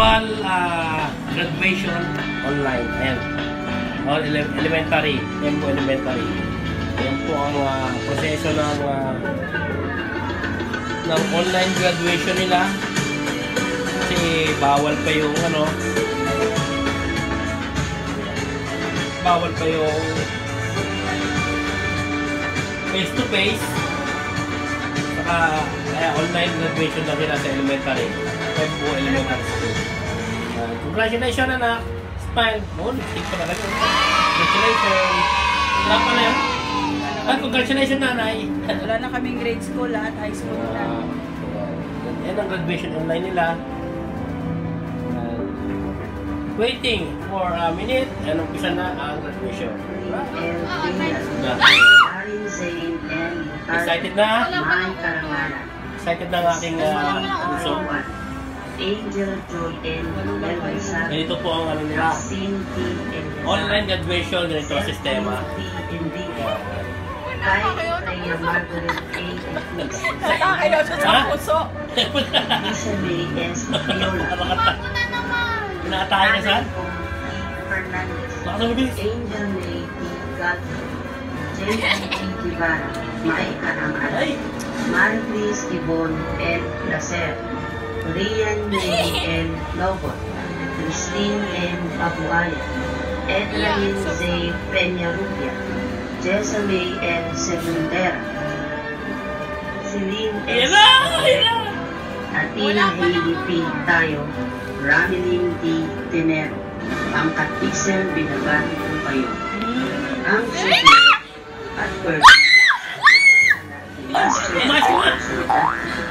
virtual graduation online and all elementary. Yan po elementary. Yan po ang proseso ng online graduation nila. Kasi bawal pa yung face to face. Saka online graduation na sila sa elementary. Tempo elementary school. Congratulations anak! Smile! Oh, lipstick pa talaga. Congratulations! Wala pa na yun? Ah, congratulations nanay! Wala na kaming grade school at high school na. Yan ang graduation online nila. Waiting for a minute and umpisa na ang graduation. Excited na? Excited na ang aking puso. Ganito po ang nila. Online graduation, ganito ang sistema. Nakakayaw siya sa puso. Pinakatahay na saan? Baka sa mabis? Ay! Marquis Ibon and Lacer, Rian May and Lobot, Christine and Abuaya, Edlain Zay Peñarubia, Jessamay and Segundera, Celine S. Atina Hailey P. Tayo, Rameline D. Tenero, ang Katpixel binabati ko kayo. Ang Sheffield at Perkins.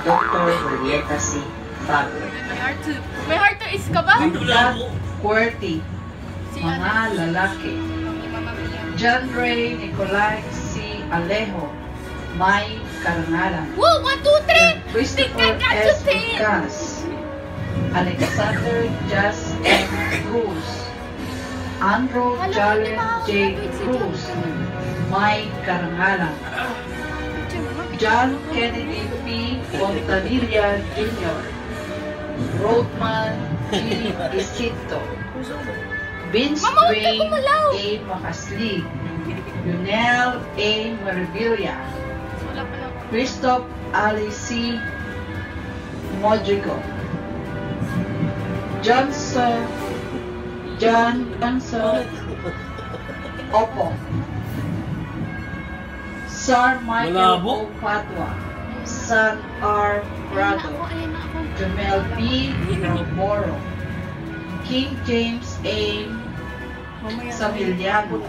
Dr. Julieta C. Bagwell. May heart to is ka ba? QWERTY. Mga lalaki. John Ray Nicolai C. Alejo. May Carnala. Woo! 1, 2, 3! Christopher S. Lucas. Alexander Jas M. Cruz, Andrew Jalen J. Cruz, Mike Carangala, John Kennedy P. Fontanilla Jr., Rodman G. Isito, Vince Wayne A. Makasli, Yunel A. Maribilla, Christoph Ali C. Mojigo, Johnson Opo Sir Michael O. Patwa, San R. Prado, Jamel B. Romoro, King James A. Samiliano,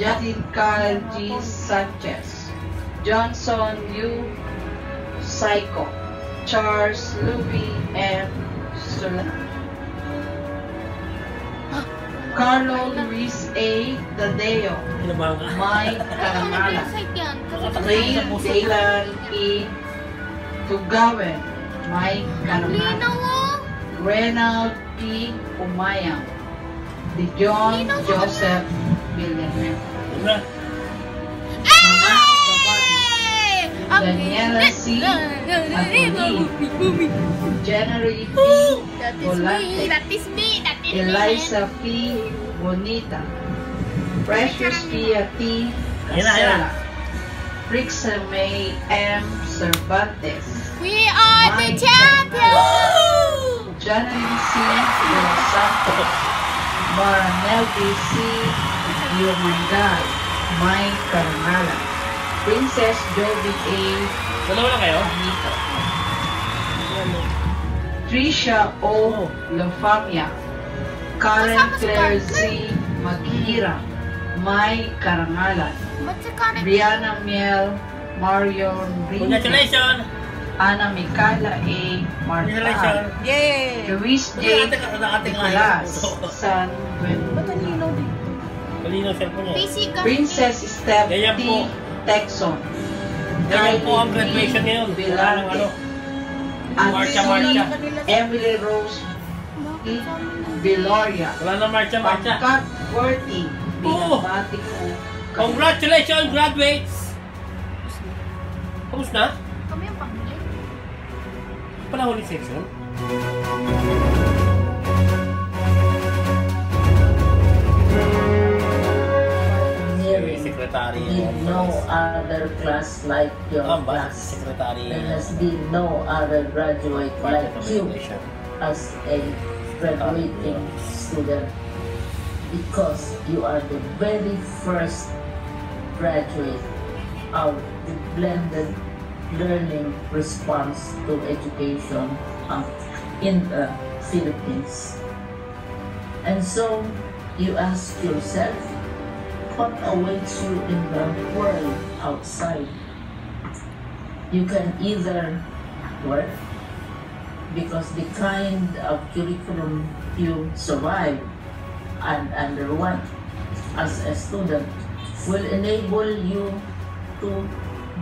Jadin Kyle G. Sanchez, Johnson U. Psycho, Charles Luby M. Carlo Luis A. Dadeo, Mike Caramala, Ray Dylan E. Tugawen, Mike Caramala, Renald P. Umayang, Dijon Joseph Villanueva, Daniela C. January P. Volante, Eliza P. Bonita, Precious P. T. Casella, Brixel May M. Cervantes. We are the champions! January C. Santos, Maranelli C. Yomangal, Mike Carnala, Princess Joby A. Dalawa na kayo? Anita. Trisha O. Lofamia, Karen Claire Z. Maghira, May Karangalan, Brianna Miel, Marion Rinto, Ana Micala A. Martal, Luis J. Nicolas, San Guillermo, Princess Steph T. Texon, Kyle P. Vilante, Anthony Emily Rose Viloria, Pangkat Worthy, binabati ko. Congratulations graduates! Kamus na? Kami ang pangalit. Panahon ni section? There is no other class like your class. There has been no other graduate like you as a graduating student, because you are the very first graduate of the blended learning response to education in the Philippines. And so you ask yourself, what awaits you in the world outside? You can either work, because the kind of curriculum you survive and underwent as a student will enable you to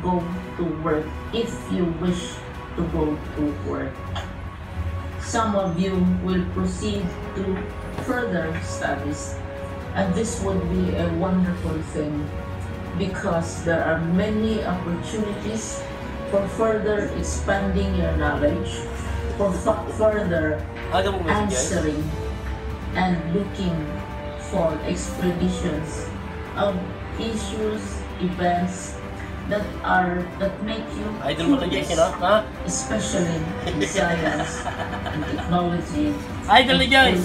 go to work if you wish to go to work. Some of you will proceed to further studies, and this would be a wonderful thing because there are many opportunities for further expanding your knowledge, for further answering and looking for explanations of issues, events that make you curious, especially in science and technology, and also in arts.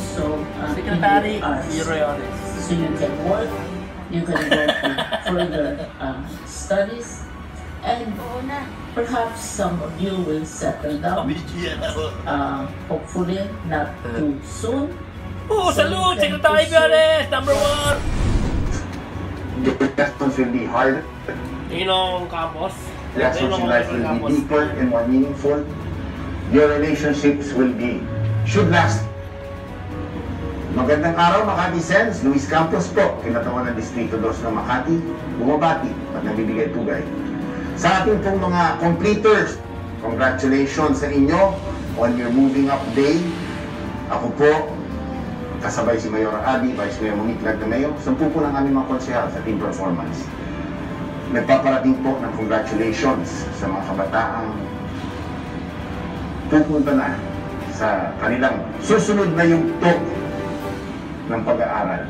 So you can work, to further studies, and perhaps some of you will settle down, hopefully not too soon. Oh, so salute, Secretary Biones, #1! The lessons will be harder. Lessons in life will be deeper and more meaningful. Your relationships will be, should last. Magandang araw, Makati Sense. Luis Campos po, kinatawan ng Distrito 2 ng Makati. Bumabati at nabibigay tugay. Sa ating pong mga completers, congratulations sa inyo on your moving up day. Ako po, kasabay si Mayor Abi, Vice Mayor Monique Mayo, 10 po ng aming mga konsehal sa team performance. Nagpaparating po ng congratulations sa mga kabataang pupunta na sa kanilang susunod na yugto ng pag-aaral.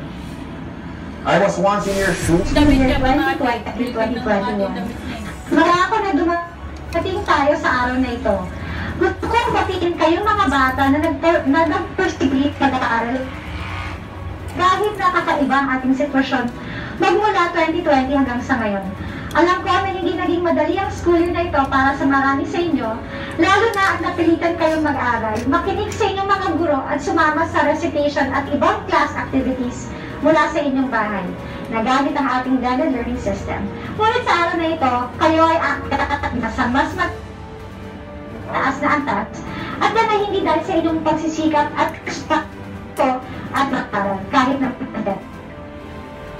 I was once in your shoes. Year 2020, Marako na dumating tayo sa araw na ito. Gusto kong batiin kayong mga bata na nag-perstigate pag-aaral. Dahil nakakaiba ang ating sitwasyon magmula 2020 hanggang sa ngayon. Alam ko na hindi naging madali ang school year na ito para sa marami sa inyo, lalo na at napilitan kayong mag-aral, makinig sa inyong mga guro at sumama sa recitation at ibang class activities mula sa inyong bahay, nagamit ang ating blended learning system. Ngunit sa araw na ito, kayo ay aktat na mas mataas na antat at na hindi dahil sa inyong pagsisikap at kaspato at mag-aral kahit na pagkakas.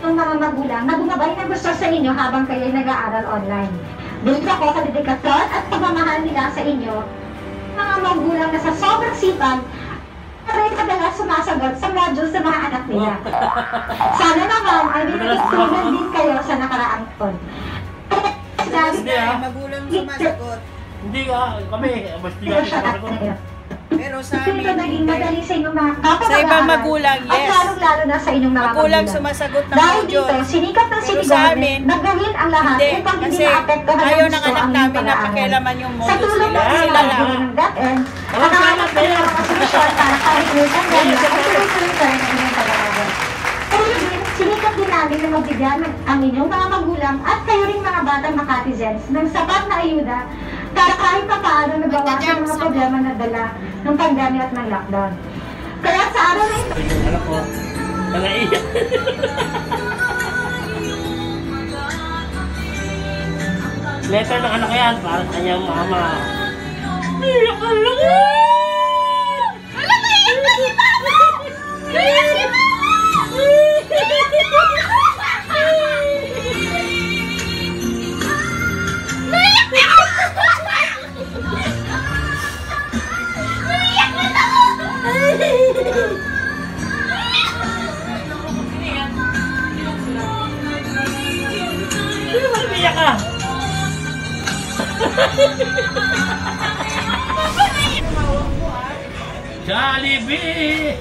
Ng mga magulang na gumabay ng gusto sa inyo habang kayo ay nag-aaral online. Dito ako sa dedikasyon at pagmamahal nila sa inyo, mga magulang na sa sobrang sipag ay madalas sumasagot sa modules ng mga anak nila. Sana naman ay nag-improve din kayo sa nakaraang taon. Hindi magulang sumasagot. Hindi kami, mas tigas sumasagot. Pero sa amin, ito naging madali sa inyong mga kapag-aaral. Sa ibang magulang, yes. At lalo-lalo na sa inyong mga magulang sumasagot ng dahil dito, sinikap ng sinigamin, nagdagin ang lahat upang hindi maapektuhan ang gusto ang inyong pag-aaral. Sa tulong ng sila lang. At ang anak nila ang mga solusyon para kahit-usan ganyan at tuloy-tuloy ka rin ang inyong pag-aaral. Kaya din, sinikap din namin na magbigyan ang inyong mga magulang at kayo rin mga batang Makati Zens ng sapat na ayuda para kahit pa paano nabawasan ang mga problema na dala ng pandemya at ng lockdown. Kaya sa araw na ito... Alam ko, nangaiyak. Letter ng anak yan, parang kanyang mama. Iyak ang laki! Alam ko, iyak na si mama! Iyak si mama! Jollibee!